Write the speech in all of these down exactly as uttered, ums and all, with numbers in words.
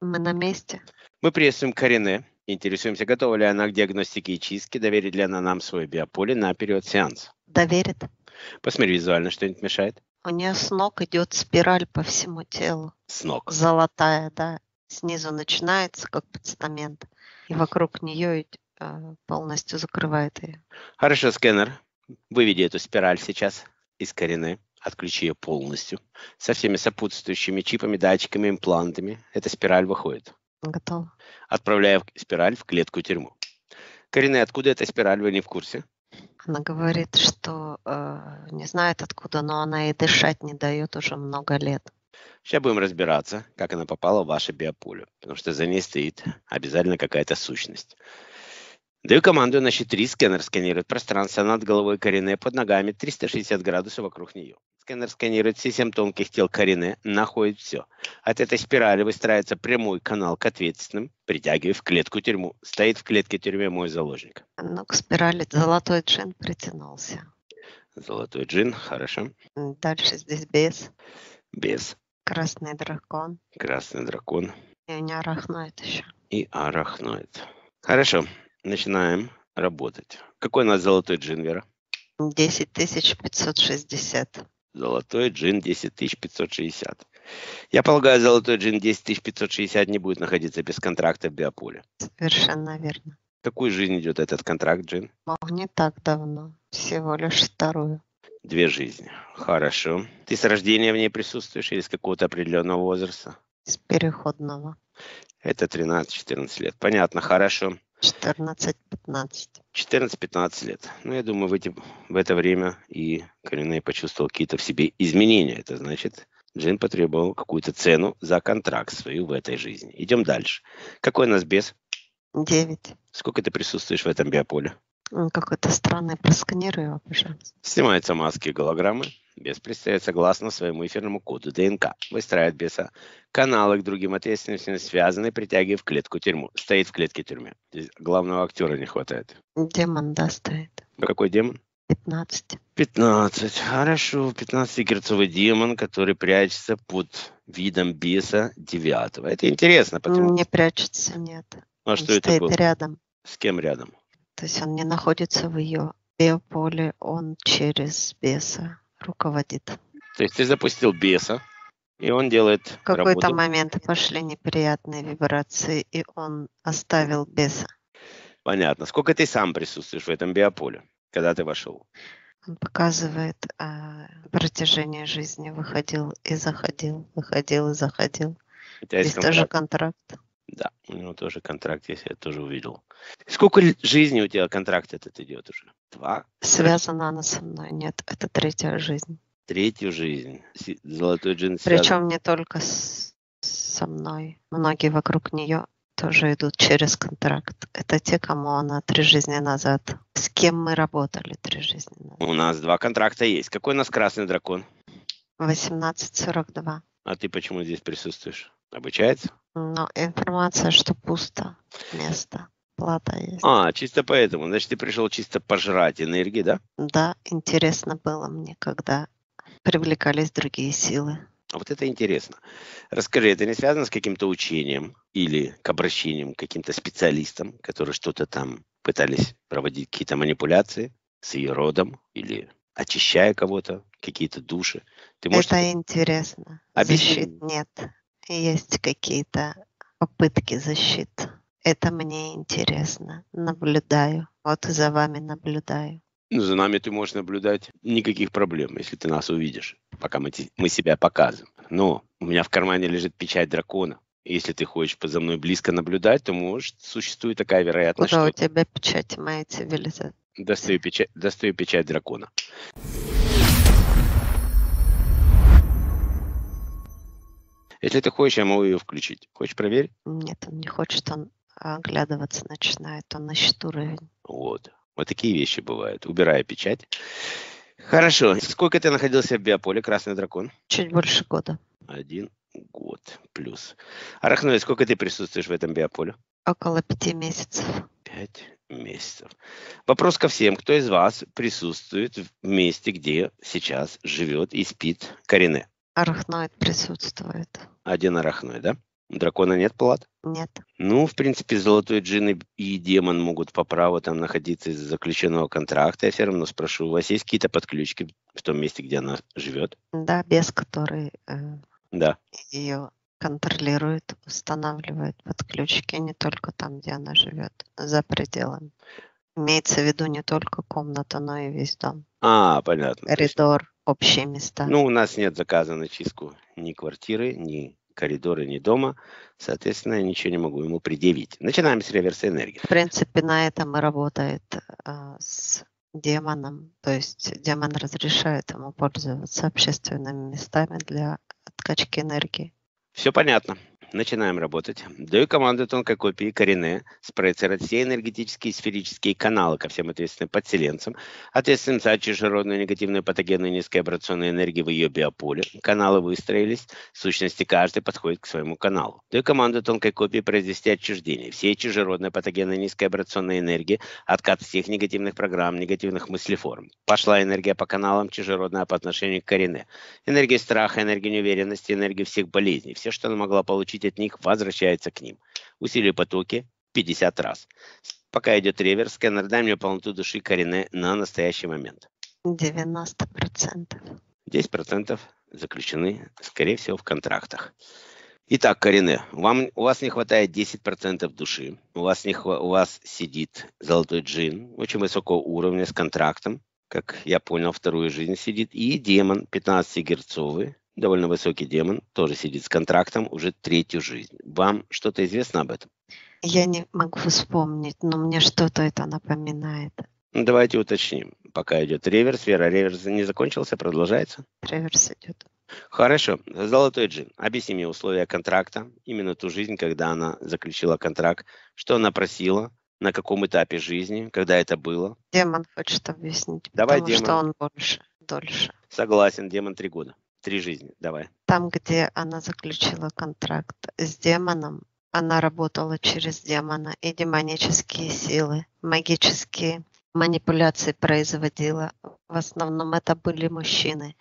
Мы на месте. Мы приветствуем Карину. Интересуемся, готова ли она к диагностике и чистке. Доверит ли она нам свое биополе на период сеанса? Доверит. Посмотри визуально, что-нибудь мешает. У нее с ног идет спираль по всему телу. С ног. Золотая, да. Снизу начинается, как постамент. И вокруг нее полностью закрывает ее. Хорошо, скэнер. Выведи эту спираль сейчас из Карины. Отключи ее полностью. Со всеми сопутствующими чипами, датчиками, имплантами. Эта спираль выходит. Готово. Отправляя спираль в клетку-тюрьму. Карина, откуда эта спираль? Вы не в курсе? Она говорит, что э, не знает откуда, но она и дышать не дает уже много лет. Сейчас будем разбираться, как она попала в ваше биополе, потому что за ней стоит обязательно какая-то сущность. Даю команду на счет три. Скэнер сканирует пространство над головой Карины, под ногами, триста шестьдесят градусов вокруг нее. Скэнер сканирует все семь тонких тел Карины, находит все. От этой спирали выстраивается прямой канал к ответственным, притягивая в клетку-тюрьму. Стоит в клетке-тюрьме мой заложник. Ну, к спирали золотой джин притянулся. Золотой джин, хорошо. Дальше здесь без. Без. Красный дракон. Красный дракон. И у него арахноид еще. И арахноид. Хорошо. Начинаем работать. Какой у нас золотой джин, Вера? десять тысяч пятьсот шестьдесят. Золотой джин десять тысяч пятьсот шестьдесят. Я полагаю, золотой джин десять тысяч пятьсот шестьдесят не будет находиться без контракта в биополе. Совершенно верно. Какую жизнь идет этот контракт, джин? Не так давно. Всего лишь вторую. Две жизни. Хорошо. Ты с рождения в ней присутствуешь или с какого-то определенного возраста? С переходного. Это тринадцать-четырнадцать лет. Понятно, хорошо. четырнадцать-пятнадцать. четырнадцать-пятнадцать лет. Ну, я думаю, в, эти, в это время и Карина почувствовал какие-то в себе изменения. Это значит, Джин потребовал какую-то цену за контракт свою в этой жизни. Идем дальше. Какой у нас бес? девять. Сколько ты присутствуешь в этом биополе? Какой-то странный, просканирую его, пожалуйста. Снимаются маски и голограммы. Бес предстает согласно своему эфирному коду ДНК. Выстраивает беса каналы к другим ответственностям, связанные, притягивая в клетку-тюрьму. Стоит в клетке-тюрьме. Здесь главного актера не хватает. Демон, да, стоит. Какой демон? пятнадцать. пятнадцать. Хорошо. пятнадцатигерцовый демон, который прячется под видом беса девятого. Это интересно, потому... Не прячется, нет. А он что стоит это было? Рядом. С кем рядом? То есть он не находится в ее биополе, он через беса руководит. То есть ты запустил беса, и он делает работу. В какой-то момент пошли неприятные вибрации, и он оставил беса. Понятно. Сколько ты сам присутствуешь в этом биополе, когда ты вошел? Он показывает а, протяжение жизни. Выходил и заходил, выходил и заходил. Здесь тоже контракт. Да, у него тоже контракт есть, я тоже увидел. Сколько жизней у тебя контракт этот идет уже? Два? Связана она со мной, нет, это третья жизнь. Третью жизнь? Золотой джин связан. Причем не только с, со мной. Многие вокруг нее тоже идут через контракт. Это те, кому она три жизни назад. С кем мы работали три жизни назад. У нас два контракта есть. Какой у нас красный дракон? восемнадцать сорок два. А ты почему здесь присутствуешь? Обучается? Но информация, что пусто место, плата есть. А, чисто поэтому. Значит, ты пришел чисто пожрать энергии, да? Да, интересно было мне, когда привлекались другие силы. А вот это интересно. Расскажи, это не связано с каким-то учением или к обращениям к каким-то специалистам, которые что-то там пытались проводить какие-то манипуляции с ее родом или очищая кого-то, какие-то души? Ты можешь... Это интересно. Объясни. Защит нет. Есть какие-то попытки защиты. Это мне интересно. Наблюдаю. Вот за вами наблюдаю. Ну, за нами ты можешь наблюдать. Никаких проблем, если ты нас увидишь, пока мы, те, мы себя показываем. Но у меня в кармане лежит печать дракона. Если ты хочешь за мной близко наблюдать, то может существует такая вероятность, куда что... у тебя печать моей цивилизации? Достаю печать, достаю печать дракона. Если ты хочешь, я могу ее включить. Хочешь проверить? Нет, он не хочет, он оглядываться начинает, он ищет уровень. Вот. Вот такие вещи бывают. Убираю печать. Хорошо. Сколько ты находился в биополе, Красный Дракон? Чуть больше года. Один год плюс. Арахноид, сколько ты присутствуешь в этом биополе? Около пяти месяцев. Пять месяцев. Вопрос ко всем, кто из вас присутствует в месте, где сейчас живет и спит Карина? Арахноид присутствует. Один арахноид, да? У дракона нет плат? Нет. Ну, в принципе, золотой джин и демон могут по праву там находиться из-за заключенного контракта. Я все равно спрошу, у вас есть какие-то подключки в том месте, где она живет? Да, без которой э, да. ее контролирует, устанавливает подключки не только там, где она живет, за пределами. Имеется в виду не только комната, но и весь дом. А, понятно. Коридор, общие места. Ну, у нас нет заказа на чистку ни квартиры, ни коридоры, ни дома. Соответственно, я ничего не могу ему предъявить. Начинаем с реверса энергии. В принципе, на этом и работает а, с демоном. То есть демон разрешает ему пользоваться общественными местами для откачки энергии. Все понятно. Начинаем работать. Даю команду тонкой копии Карине спроецировать все энергетические и сферические каналы ко всем ответственным подселенцам, ответственным за чужеродную негативную патогенную низковибрационную энергию в ее биополе. Каналы выстроились, в сущности каждый подходит к своему каналу. Даю команду тонкой копии произвести отчуждение всей чужеродной патогенной низковибрационной энергии, откат всех негативных программ, негативных мыслеформ. Пошла энергия по каналам чужеродная по отношению к Карине. Энергия страха, энергия неуверенности, энергия всех болезней. Все, что она могла получить от них, возвращается к ним. Усилие потоки пятьдесят раз. Пока идет реверс, сканер, дай мне полноту души Карине на настоящий момент. девяносто процентов. десять процентов заключены, скорее всего, в контрактах. Итак, Карине, вам, у вас не хватает десять процентов души. У вас, не, у вас сидит золотой джин очень высокого уровня с контрактом. Как я понял, вторую жизнь сидит. И демон пятнадцатигерцовый. Довольно высокий демон, тоже сидит с контрактом уже третью жизнь. Вам что-то известно об этом? Я не могу вспомнить, но мне что-то это напоминает. Давайте уточним. Пока идет реверс, Вера, реверс не закончился, продолжается? Реверс идет. Хорошо. Золотой джин. Объясни мне условия контракта, именно ту жизнь, когда она заключила контракт, что она просила, на каком этапе жизни, когда это было. Демон хочет объяснить, Давай, потому демон. что он больше, дольше. Согласен, демон три года. Три жизни, давай. Там, где она заключила контракт с демоном, она работала через демона, и демонические силы, магические манипуляции производила. В основном это были мужчины.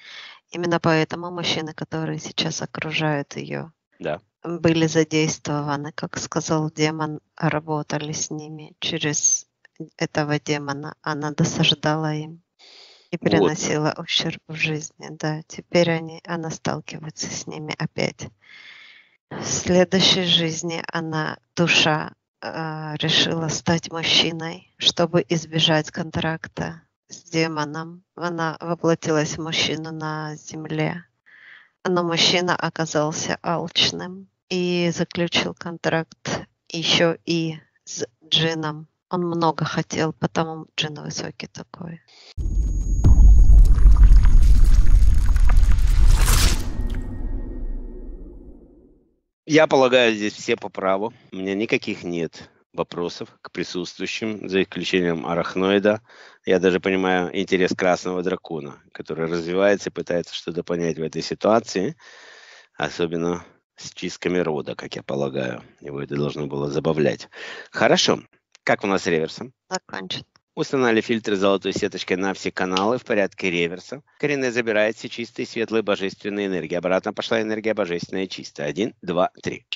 Именно поэтому мужчины, которые сейчас окружают ее, да. были задействованы, как сказал демон, работали с ними через этого демона. Она досаждала им. И приносила вот. ущерб в жизни, да. Теперь они, она сталкивается с ними опять. В следующей жизни она, душа, э, решила стать мужчиной, чтобы избежать контракта с демоном. Она воплотилась в мужчину на земле. Но мужчина оказался алчным и заключил контракт еще и с джином. Он много хотел, потому джин высокий такой. Я полагаю, здесь все по праву. У меня никаких нет вопросов к присутствующим, за исключением арахноида. Я даже понимаю интерес красного дракона, который развивается и пытается что-то понять в этой ситуации, особенно с чистками рода, как я полагаю. Его это должно было забавлять. Хорошо. Как у нас с реверсом? Закончен. Устанавливали фильтры золотой сеточкой на все каналы в порядке реверса. Карина забирает все чистые, светлые, божественные энергии. Обратно пошла энергия божественная и чистая. Один, два, три.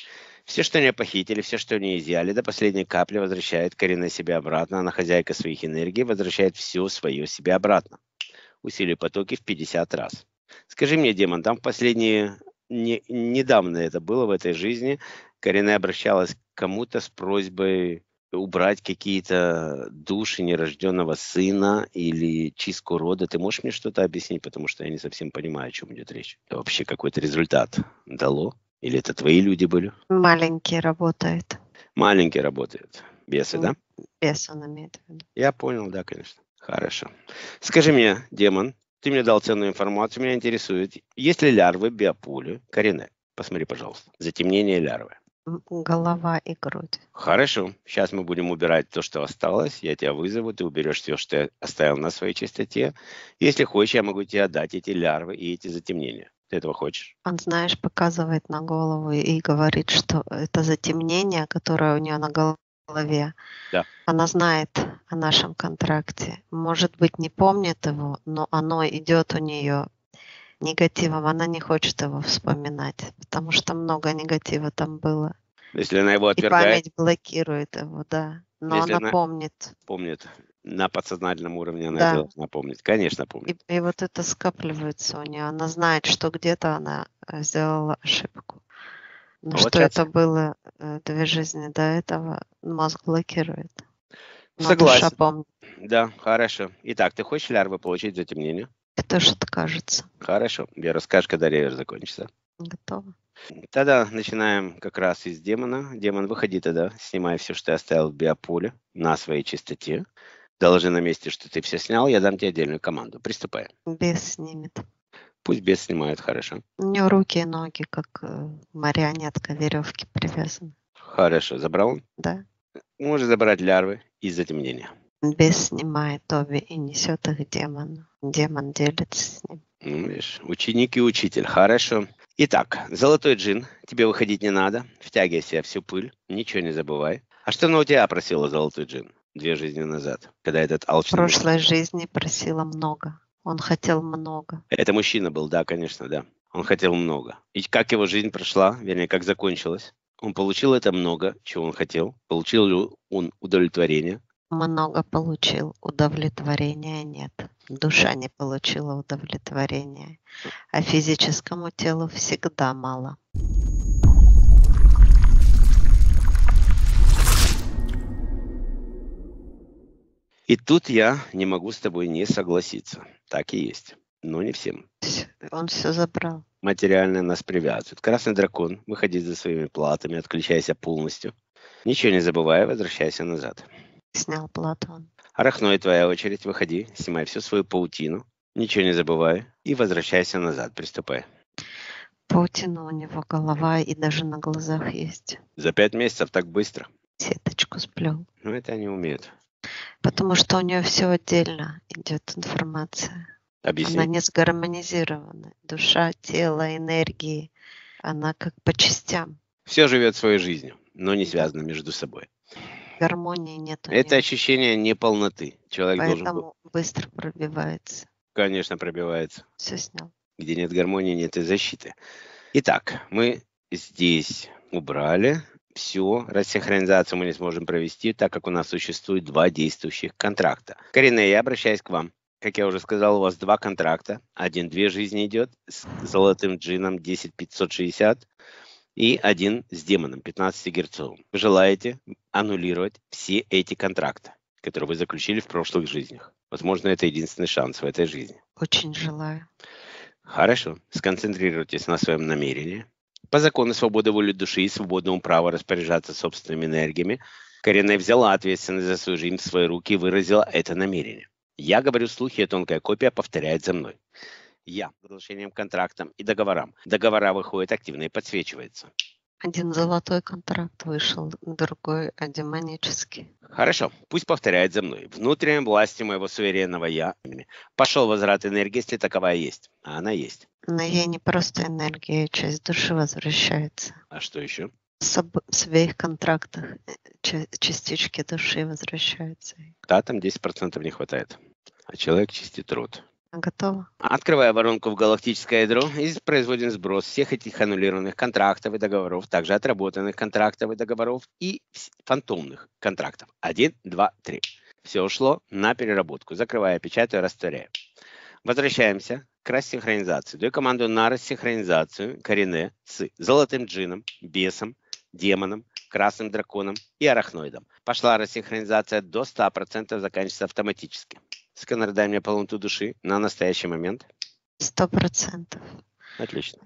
Все, что не похитили, все, что не изъяли, до последней капли возвращает Карина себе обратно. Она хозяйка своих энергий, возвращает все свое себе обратно. Усилие потоки в пятьдесят раз. Скажи мне, демон, там в последние... Не, недавно это было в этой жизни. Карина обращалась к кому-то с просьбой... убрать какие-то души нерожденного сына или чистку рода. Ты можешь мне что-то объяснить? Потому что я не совсем понимаю, о чем идет речь. Это вообще какой-то результат дало? Или это твои люди были? Маленький работает. Маленький работает. Бесы, да? Бес он имеет в виду. Я понял, да, конечно. Хорошо. Скажи мне, демон, ты мне дал ценную информацию, меня интересует, есть ли лярвы в биополе Карине? Посмотри, пожалуйста. Затемнение лярвы. Голова и грудь. Хорошо. Сейчас мы будем убирать то, что осталось. Я тебя вызову, ты уберешь все, что я оставил на своей чистоте. Если хочешь, я могу тебе отдать эти лярвы и эти затемнения. Ты этого хочешь? Он, знаешь, показывает на голову и говорит, что это затемнение, которое у нее на голове. Да. Она знает о нашем контракте. Может быть, не помнит его, но оно идет у нее негативом, она не хочет его вспоминать, потому что много негатива там было. Если она его отвергает, и память блокирует его, да. Но если она помнит. Помнит. На подсознательном уровне она да. это должна помнить. Конечно, помнит. И, и вот это скапливается у нее. Она знает, что где-то она сделала ошибку. Но получается, что это было две жизни до этого, мозг блокирует. Но согласен. Душа помнит. Да, хорошо. Итак, ты хочешь лярвы получить затемнение? Это что-то кажется. Хорошо. Я расскажу, когда ревер закончится. Готово. Тогда начинаем как раз из демона. Демон, выходи тогда, снимай все, что ты оставил в биополе на своей чистоте. Доложи на месте, что ты все снял, я дам тебе отдельную команду. Приступай. Бес снимет. Пусть бес снимает, хорошо. У него руки и ноги, как марионетка, веревки привязаны. Хорошо, забрал? Да. Можешь забрать лярвы из затемнения. Бес снимает обе и несет их демону. Демон делится с ним. Ну, видишь, ученик и учитель, хорошо. Итак, золотой джин, тебе выходить не надо, втягивай в себя всю пыль, ничего не забывай. А что она у тебя просила, золотой джин, две жизни назад, когда этот алчный... В прошлой жизни просила много, он хотел много. Это мужчина был, да, конечно, да, он хотел много. И как его жизнь прошла, вернее, как закончилась, он получил это много, чего он хотел, получил ли он удовлетворение? Много получил, удовлетворения нет. Душа не получила удовлетворения, а физическому телу всегда мало. И тут я не могу с тобой не согласиться. Так и есть, но не всем. Он все забрал. Материально нас привязывает. Красный дракон, выходи за своими платами, отключайся полностью. Ничего не забывай, возвращайся назад. Снял плату он. Арахноид, твоя очередь, выходи, снимай всю свою паутину, ничего не забывай и возвращайся назад, приступай. Паутина у него голова и даже на глазах есть. За пять месяцев так быстро. Сеточку сплел. Ну это они умеют. Потому что у нее все отдельно идет информация. Объясни. Она не сгармонизирована. Душа, тело, энергии, она как по частям. Все живет своей жизнью, но не связано между собой. Гармонии нет. Это ощущение неполноты. Человек поэтому должен был... быстро пробивается. Конечно, пробивается. Все снял. Где нет гармонии, нет и защиты. Итак, мы здесь убрали все. Рассинхронизацию мы не сможем провести, так как у нас существует два действующих контракта. Карина, я обращаюсь к вам. Как я уже сказал, у вас два контракта. Один две жизни идет с золотым джином десять тысяч пятьсот шестьдесят. И один с демоном пятнадцать герцовым. Вы желаете аннулировать все эти контракты, которые вы заключили в прошлых жизнях. Возможно, это единственный шанс в этой жизни. Очень желаю. Хорошо. Сконцентрируйтесь на своем намерении. По закону свободы воли души и свободному праву распоряжаться собственными энергиями, Карина взяла ответственность за свою жизнь в свои руки и выразила это намерение. Я говорю слухи, и тонкая копия повторяет за мной. Я соглашением, контрактам и договорам. Договора выходят активно и подсвечиваются. Один золотой контракт вышел, другой демонический. Хорошо, пусть повторяет за мной. Внутренней власти моего суверенного я пошел возврат энергии, если таковая есть. А она есть. Но ей не просто энергия, часть души возвращается. А что еще? В своих контрактах частички души возвращаются. Да, там десять процентов не хватает. А человек чистит рот. Готово. Открывая воронку в галактическое ядро, и производим сброс всех этих аннулированных контрактов и договоров, также отработанных контрактов и договоров и фантомных контрактов. Один, два, три. Все ушло на переработку. Закрывая, печатаю, растворяю. Возвращаемся к рассинхронизации. Даю команду на рассинхронизацию Карине с золотым джином, бесом, демоном, красным драконом и арахноидом. Пошла рассинхронизация до ста процентов, заканчивается автоматически. Сканер, дай мне полноту души на настоящий момент. Сто процентов. Отлично.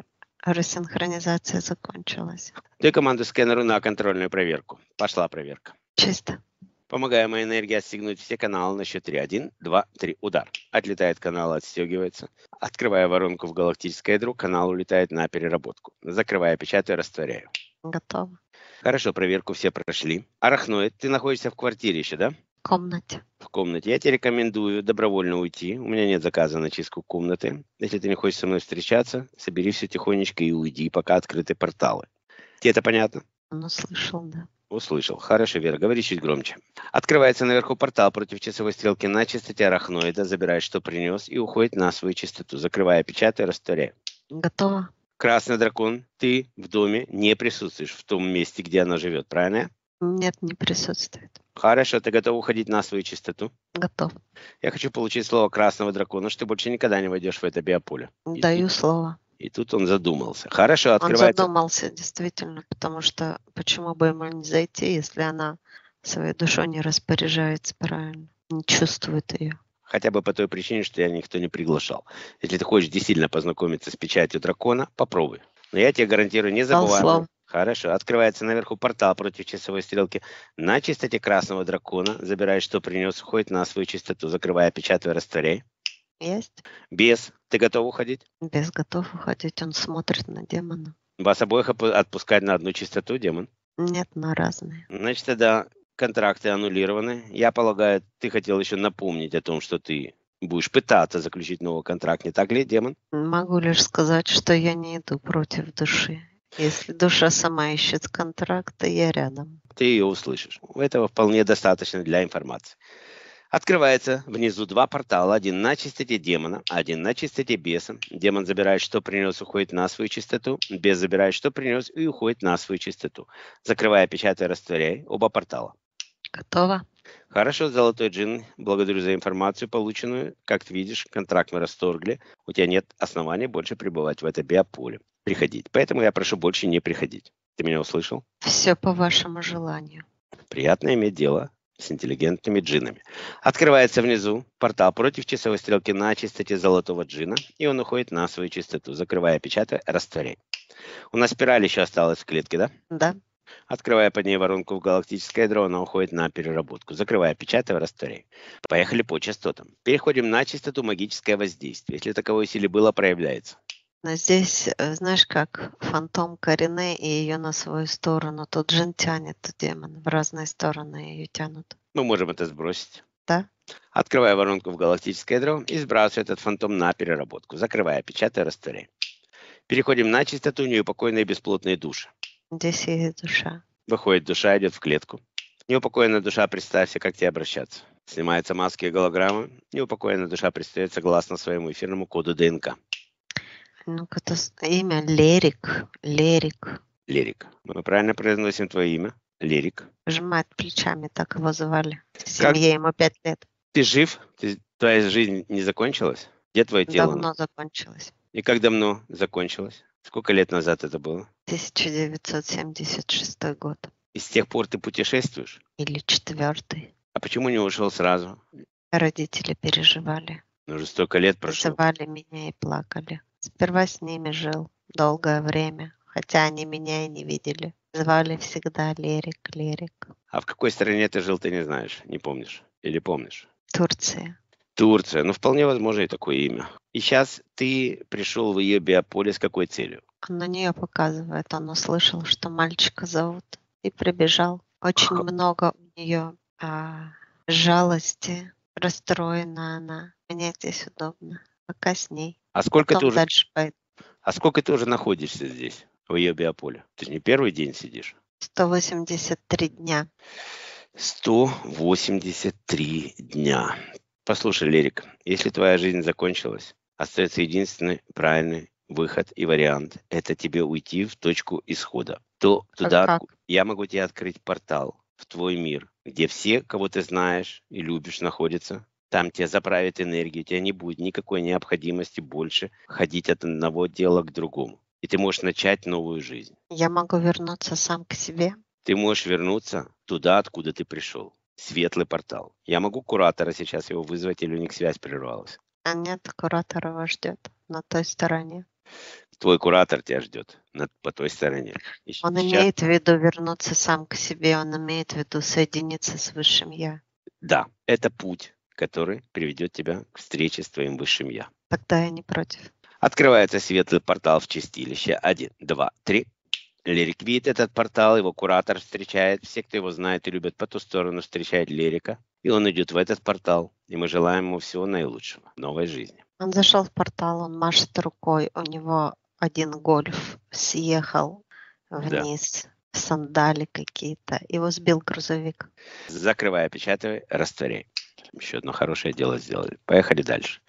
Рассинхронизация закончилась. Дай команду сканеру на контрольную проверку. Пошла проверка. Чисто. Помогая моей энергии отстегнуть все каналы на счет три. Один, два, три. Удар. Отлетает канал, отстегивается. Открывая воронку в галактическое ядро, канал улетает на переработку. Закрывая, печатаю, растворяю. Готово. Хорошо, проверку все прошли. Арахноид, ты находишься в квартире еще, да? В комнате. В комнате. Я тебе рекомендую добровольно уйти. У меня нет заказа на чистку комнаты. Если ты не хочешь со мной встречаться, собери все тихонечко и уйди, пока открыты порталы. Тебе это понятно? Ну, слышал, да. Услышал. Хорошо, Вера, говори чуть громче. Открывается наверху портал против часовой стрелки на частоте арахноида, забирает, что принес, и уходит на свою частоту, закрывая, печатая, растворяя. Готово. Красный дракон, ты в доме не присутствуешь в том месте, где она живет, правильно? Нет, не присутствует. Хорошо, ты готов уходить на свою частоту? Готов. Я хочу получить слово красного дракона, что ты больше никогда не войдешь в это биополе. Даю и, слово. И тут он задумался. Хорошо, открывается. Он задумался, действительно, потому что почему бы ему не зайти, если она своей душой не распоряжается правильно, не чувствует ее. Хотя бы по той причине, что я никто не приглашал. Если ты хочешь действительно познакомиться с печатью дракона, попробуй. Но я тебе гарантирую, не забывай. Хорошо. Открывается наверху портал против часовой стрелки на частоте красного дракона. Забирает, что принес, уходит на свою частоту, закрывая, печатая, растворяй. Есть. Бес, ты готов уходить? Бес готов уходить. Он смотрит на демона. Вас обоих отпускать на одну частоту, демон? Нет, на разные. Значит, тогда контракты аннулированы. Я полагаю, ты хотел еще напомнить о том, что ты будешь пытаться заключить новый контракт. Не так ли, демон? Могу лишь сказать, что я не иду против души. Если душа сама ищет контракт, то я рядом. Ты ее услышишь. Этого вполне достаточно для информации. Открывается внизу два портала. Один на чистоте демона, один на чистоте беса. Демон забирает, что принес, уходит на свою чистоту. Бес забирает, что принес, и уходит на свою чистоту. Закрывая, печатая, растворяя оба портала. Готово. Хорошо, Золотой Джин, благодарю за информацию полученную. Как ты видишь, контракт мы расторгли. У тебя нет оснований больше пребывать в этом биополе. Приходить. Поэтому я прошу больше не приходить. Ты меня услышал? Все по вашему желанию. Приятно иметь дело с интеллигентными джинами. Открывается внизу портал против часовой стрелки на частоте золотого джина, и он уходит на свою частоту, закрывая, печатая, растворяя. У нас спираль еще осталась в клетке, да? Да. Открывая под ней воронку в галактическое ядро, она уходит на переработку. Закрывая, печатая, растворяя. Поехали по частотам. Переходим на частоту магическое воздействие, если таковой силе было, проявляется. Но здесь, знаешь, как фантом Карины и ее на свою сторону. Тут джин тянет демон. В разные стороны ее тянут. Мы можем это сбросить. Да. Открывая воронку в галактическое ядро и сбрасываю этот фантом на переработку. Закрывая, печатая, растворяя. Переходим на чистоту неупокоенные бесплотные души. Здесь есть душа. Выходит душа, идет в клетку. Неупокоенная душа, представься, как тебе обращаться. Снимаются маски и голограммы. Неупокоенная душа предстает согласно своему эфирному коду ДНК. Ну, это имя Лерик. Лерик. Лерик. Мы правильно произносим твое имя? Лерик. Жмать плечами, так его звали. В семье ему пять лет. Ты жив? Ты, твоя жизнь не закончилась? Где твое тело? Давно закончилась. И как давно закончилась? Сколько лет назад это было? тысяча девятьсот семьдесят шестой год. И с тех пор ты путешествуешь? Или четвертый. А почему не ушел сразу? Родители переживали. Ну, уже столько лет прошло. Называли меня и плакали. Сперва с ними жил долгое время, хотя они меня и не видели. Звали всегда Лерик, Лерик. А в какой стране ты жил, ты не знаешь, не помнишь? Или помнишь? Турция. Турция. Ну, вполне возможно и такое имя. И сейчас ты пришел в ее биополе с какой целью? Он на нее показывает. Он услышал, что мальчика зовут, и прибежал. Очень много у нее а, жалости. Расстроена она. Мне здесь удобно. Пока с ней. А сколько, ты уже... а сколько ты уже находишься здесь, в ее биополе? Ты не первый день сидишь? сто восемьдесят три дня. сто восемьдесят три дня. Послушай, Лерик, если твоя жизнь закончилась, остается единственный правильный выход и вариант. Это тебе уйти в точку исхода. То туда я могу тебе открыть портал в твой мир, где все, кого ты знаешь и любишь, находятся. Там тебя заправит энергию, у тебя не будет никакой необходимости больше ходить от одного дела к другому. И ты можешь начать новую жизнь. Я могу вернуться сам к себе? Ты можешь вернуться туда, откуда ты пришел. Светлый портал. Я могу куратора сейчас его вызвать, или у них связь прервалась? А нет, куратор его ждет на той стороне. Твой куратор тебя ждет на, по той стороне. И он сейчас... имеет в виду вернуться сам к себе, он имеет в виду соединиться с Высшим Я. Да, это путь, который приведет тебя к встрече с твоим Высшим Я. Тогда я не против. Открывается светлый портал в чистилище. Один, два, три. Лерик видит этот портал, его куратор встречает. Все, кто его знает и любит, по ту сторону встречает Лерика. И он идет в этот портал. И мы желаем ему всего наилучшего в новой жизни. Он зашел в портал, он машет рукой. У него один гольф съехал вниз. Да. сандали какие-то. Его сбил грузовик. Закрывай, печатай, растворяй. Еще одно хорошее дело сделали. Поехали дальше.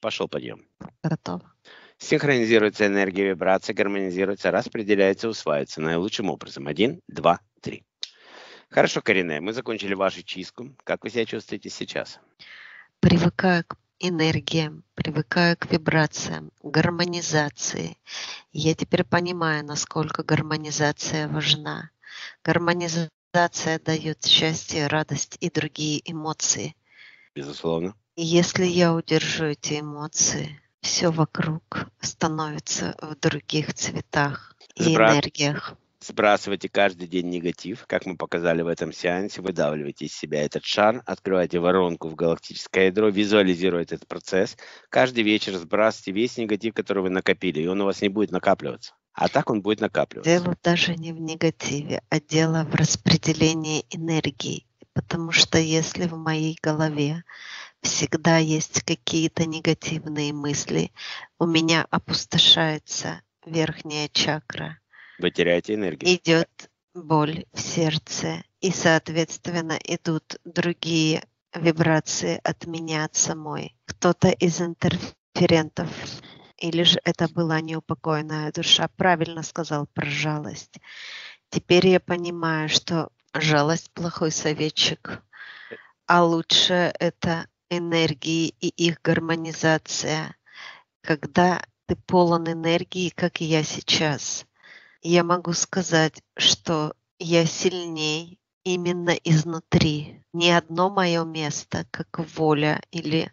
Пошел подъем. Готово. Синхронизируется энергия вибрации, гармонизируется, распределяется, усваивается наилучшим образом. Один, два, три. Хорошо, Карина, мы закончили вашу чистку. Как вы себя чувствуете сейчас? Привыкаю к энергиям, привыкаю к вибрациям, гармонизации. Я теперь понимаю, насколько гармонизация важна. Гармонизация дает счастье, радость и другие эмоции. Безусловно. И если я удержу эти эмоции, все вокруг становится в других цветах и Сбрас... энергиях. Сбрасывайте каждый день негатив, как мы показали в этом сеансе, выдавливайте из себя этот шар, открывайте воронку в галактическое ядро, визуализируйте этот процесс. Каждый вечер сбрасывайте весь негатив, который вы накопили, и он у вас не будет накапливаться. А так он будет накапливаться. Дело даже не в негативе, а дело в распределении энергии. Потому что если в моей голове всегда есть какие-то негативные мысли, у меня опустошается верхняя чакра. Вы теряете энергию. Идет боль в сердце, и, соответственно, идут другие вибрации от меня, от самой. Кто-то из интерферентов, или же это была неупокоенная душа, правильно сказал про жалость. Теперь я понимаю, что жалость – плохой советчик, а лучше это энергии и их гармонизация. Когда ты полон энергии, как и я сейчас, я могу сказать, что я сильней именно изнутри. Не одно мое место, как воля или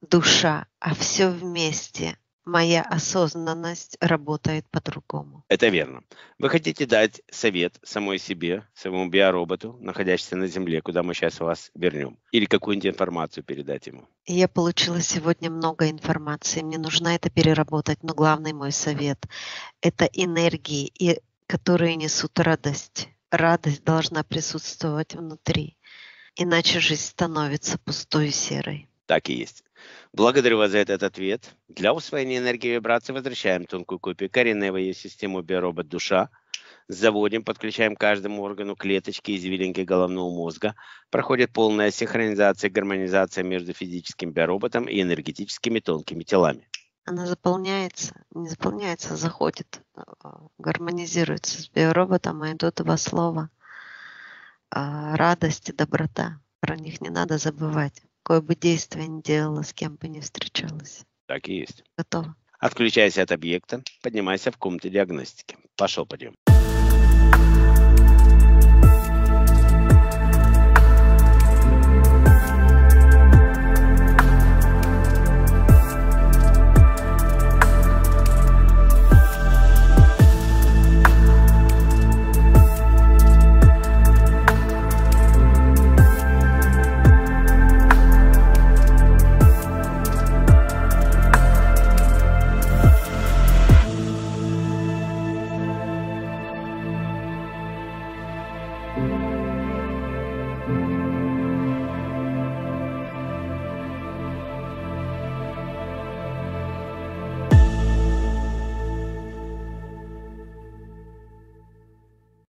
душа, а все вместе. Моя осознанность работает по-другому. Это верно. Вы хотите дать совет самой себе, самому биороботу, находящемуся на Земле, куда мы сейчас вас вернем? Или какую-нибудь информацию передать ему? Я получила сегодня много информации. Мне нужно это переработать. Но главный мой совет – это энергии, которые несут радость. Радость должна присутствовать внутри. Иначе жизнь становится пустой и серой. Так и есть. Благодарю вас за этот ответ. Для усвоения энергии вибрации возвращаем тонкую копию Карины в ее систему биоробот душа. Заводим, подключаем к каждому органу клеточки и извилинки головного мозга. Проходит полная синхронизация и гармонизация между физическим биороботом и энергетическими тонкими телами. Она заполняется, не заполняется, заходит, гармонизируется с биороботом, а идут два слова. Радость и доброта. Про них не надо забывать. Какое бы действие ни делала, с кем бы ни встречалась. Так и есть. Готово. Отключайся от объекта, поднимайся в комнату диагностики. Пошел подъем.